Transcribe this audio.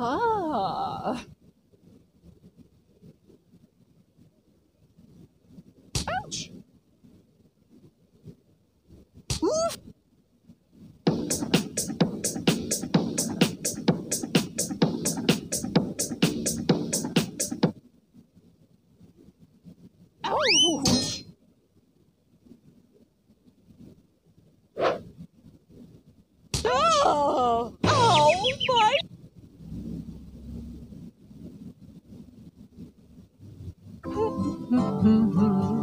Ah. Ouch. Oof. Ouch. Oh. Oh my.